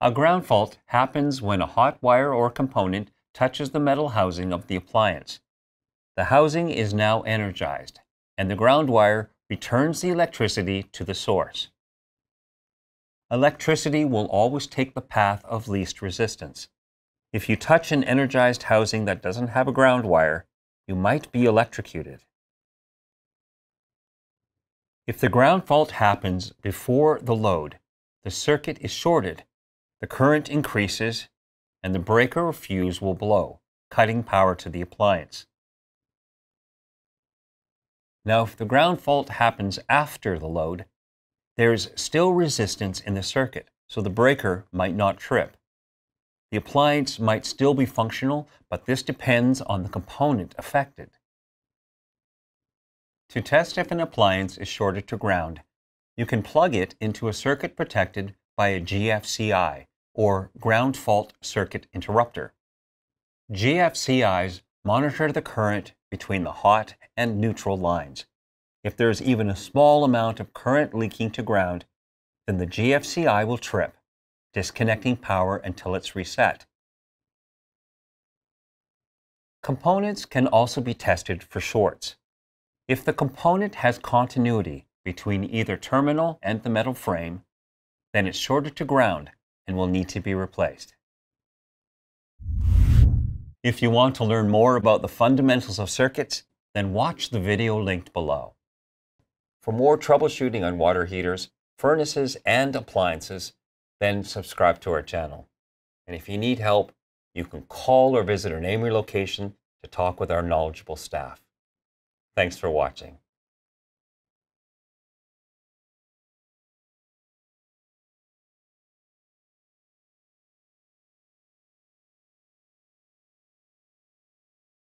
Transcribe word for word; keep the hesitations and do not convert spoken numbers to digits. A ground fault happens when a hot wire or component touches the metal housing of the appliance. The housing is now energized, and the ground wire returns the electricity to the source. Electricity will always take the path of least resistance. If you touch an energized housing that doesn't have a ground wire, you might be electrocuted. If the ground fault happens before the load, the circuit is shorted, the current increases, and the breaker or fuse will blow, cutting power to the appliance. Now, if the ground fault happens after the load, there's still resistance in the circuit, so the breaker might not trip. The appliance might still be functional, but this depends on the component affected. To test if an appliance is shorted to ground, you can plug it into a circuit protected by a G F C I, or ground fault circuit interrupter. G F C Is monitor the current between the hot and neutral lines. If there is even a small amount of current leaking to ground, then the G F C I will trip, disconnecting power until it's reset. Components can also be tested for shorts. If the component has continuity between either terminal and the metal frame, then it's shorted to ground and will need to be replaced. If you want to learn more about the fundamentals of circuits, then watch the video linked below. For more troubleshooting on water heaters, furnaces, and appliances, then subscribe to our channel. And if you need help, you can call or visit our Amory location to talk with our knowledgeable staff. Thanks for watching.